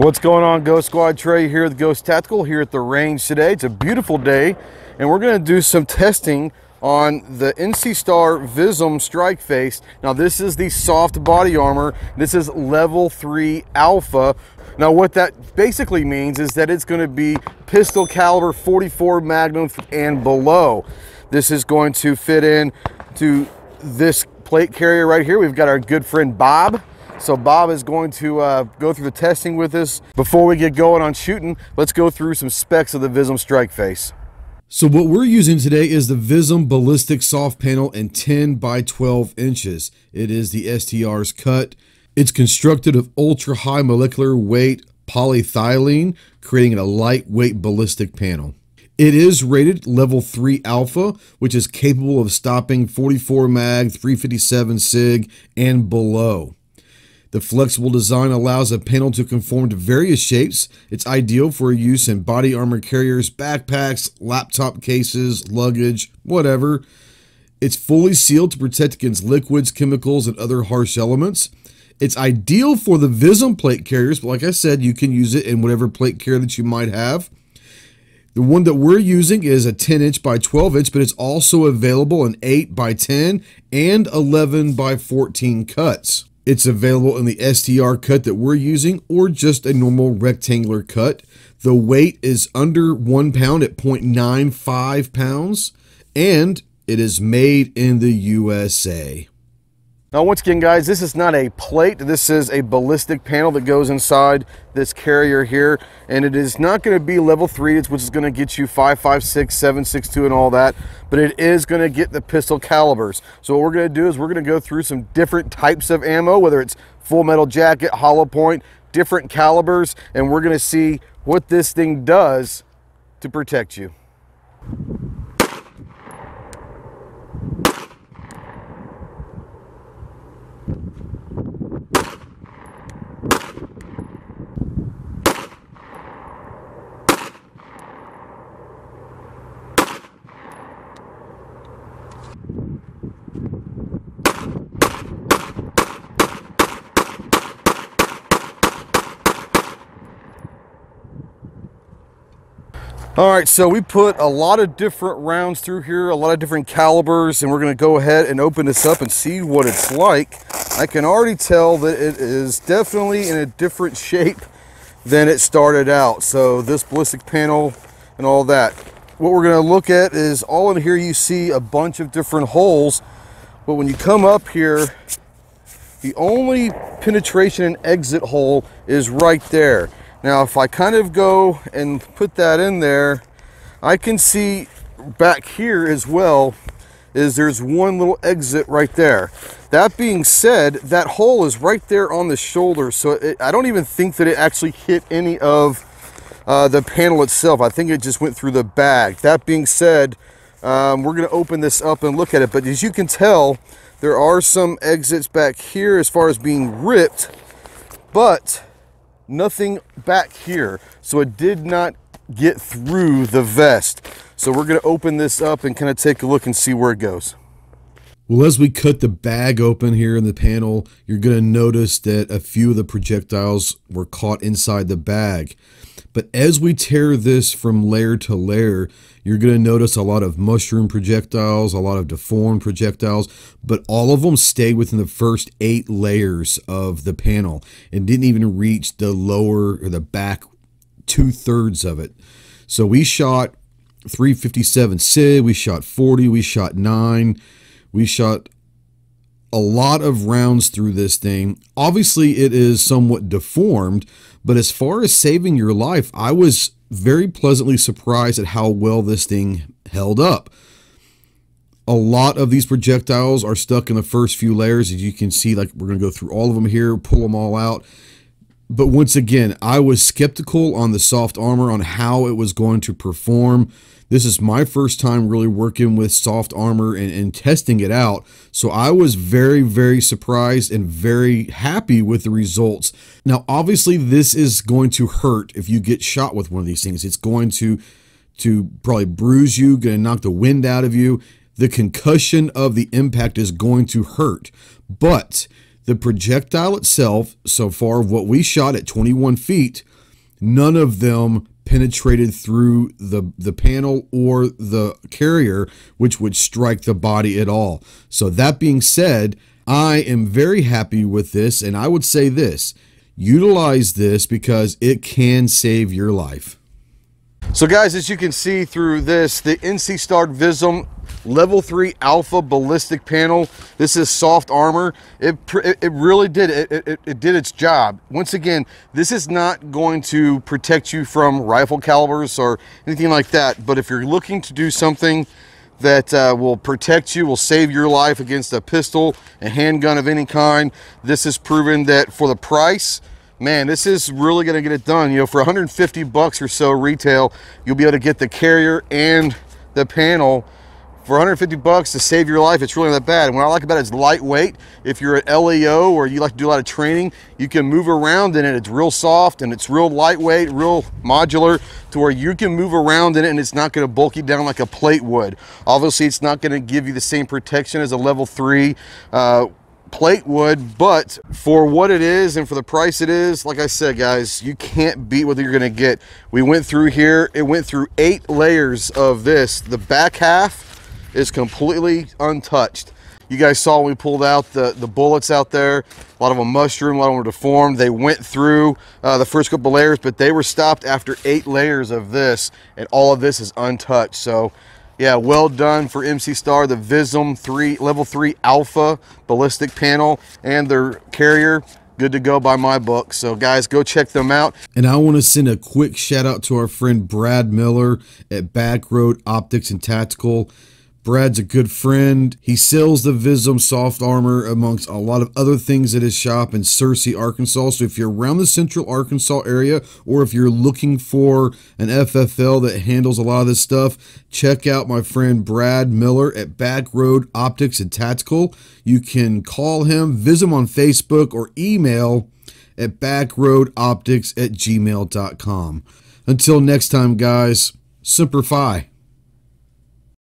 What's going on, Ghost Squad? Trey here at the Ghost Tactical here at the range today. It's a beautiful day, and we're going to do some testing on the NC Star Vism Strike Face. Now, this is the soft body armor. This is level 3 alpha. Now, what that basically means is that it's going to be pistol caliber 44 Magnum and below. This is going to fit in to this plate carrier right here. We've got our good friend Bob. So Bob is going to go through the testing with us. Before we get going on shooting, let's go through some specs of the Vism Strike Face. So what we're using today is the Vism Ballistic Soft Panel in 10 by 12 inches. It is the STR's cut. It's constructed of ultra-high molecular weight polyethylene, creating a lightweight ballistic panel. It is rated level 3 alpha, which is capable of stopping 44 mag, 357 SIG, and below. The flexible design allows the panel to conform to various shapes. It's ideal for use in body armor carriers, backpacks, laptop cases, luggage, whatever. It's fully sealed to protect against liquids, chemicals, and other harsh elements. It's ideal for the Vism plate carriers, but like I said, you can use it in whatever plate carrier that you might have. The one that we're using is a 10 inch by 12 inch, but it's also available in 8 by 10 and 11 by 14 cuts. It's available in the STR cut that we're using or just a normal rectangular cut. The weight is under 1 pound at 0.95 pounds, and it is made in the USA. Now, once again, guys, this is not a plate. This is a ballistic panel that goes inside this carrier here, and it is not going to be level 3, which is going to get you 5.56, 7.62, and all that, but it is going to get the pistol calibers. So what we're going to do is we're going to go through some different types of ammo, whether it's full metal jacket, hollow point, different calibers, and we're going to see what this thing does to protect you. All right, so we put a lot of different rounds through here, a lot of different calibers, and we're going to go ahead and open this up and see what it's like. I can already tell that it is definitely in a different shape than it started out. So this ballistic panel and all that. What we're going to look at is all in here you see a bunch of different holes, but when you come up here, the only penetration and exit hole is right there. Now, if I kind of go and put that in there, I can see back here as well is there's one little exit right there. That being said, that hole is right there on the shoulder, so I don't even think that it actually hit any of the panel itself. I think it just went through the bag. That being said, we're going to open this up and look at it, but as you can tell, there are some exits back here as far as being ripped, but nothing back here, so it did not get through the vest. So we're going to open this up and kind of take a look and see where it goes. Well, as we cut the bag open here in the panel, you're going to notice that a few of the projectiles were caught inside the bag. But as we tear this from layer to layer, you're going to notice a lot of mushroom projectiles, a lot of deformed projectiles, but all of them stayed within the first 8 layers of the panel and didn't even reach the lower or the back 2/3 of it. So we shot 357 SIG, we shot 40, we shot 9, we shot a lot of rounds through this thing. Obviously, it is somewhat deformed, but as far as saving your life, I was very pleasantly surprised at how well this thing held up. A lot of these projectiles are stuck in the first few layers. As you can see, like, we're going to go through all of them here, pull them all out. But once again, I was skeptical on the soft armor on how it was going to perform. This is my first time really working with soft armor and testing it out. So I was very, very surprised and very happy with the results. Now, obviously, this is going to hurt if you get shot with one of these things. It's going to probably bruise you, going to knock the wind out of you. The concussion of the impact is going to hurt. But the projectile itself, so far, what we shot at 21 feet none of them penetrated through the panel or the carrier, which would strike the body at all. So that being said, I am very happy with this, and I would say this: utilize this because it can save your life. So guys, as you can see through this, the NC Star Vism Level 3 Alpha Ballistic Panel, this is soft armor. It really did it did its job. Once again, this is not going to protect you from rifle calibers or anything like that, but if you're looking to do something that will protect you, will save your life against a pistol, a handgun of any kind, this has proven that for the price, man, this is really gonna get it done. You know, for 150 bucks or so retail, you'll be able to get the carrier and the panel for 150 bucks to save your life. It's really not that bad. And what I like about it is lightweight. If you're an LEO or you like to do a lot of training, you can move around in it. It's real soft and it's real lightweight, real modular, to where you can move around in it and it's not going to bulk you down like a plate would. Obviously, it's not going to give you the same protection as a level 3 plate would, but for what it is and for the price it is, like I said, guys, you can't beat what you're going to get. We went through here. It went through 8 layers of this. The back half is completely untouched. You guys saw when we pulled out the bullets out there, a lot of them mushroom, a lot of them were deformed. They went through the first couple layers, but they were stopped after 8 layers of this, and all of this is untouched. So yeah, well done for NC Star, the Vism Level 3 Alpha Ballistic Panel and their carrier. Good to go by my book. So guys, go check them out. And I want to send a quick shout out to our friend Brad Miller at Back Road Optics and Tactical. Brad's a good friend. He sells the Vism soft armor amongst a lot of other things at his shop in Searcy, Arkansas. So if you're around the central Arkansas area, or if you're looking for an FFL that handles a lot of this stuff, check out my friend Brad Miller at Back Road Optics and Tactical. You can call him, visit him on Facebook, or email at backroadoptics@gmail.com. Until next time, guys, Semper Fi.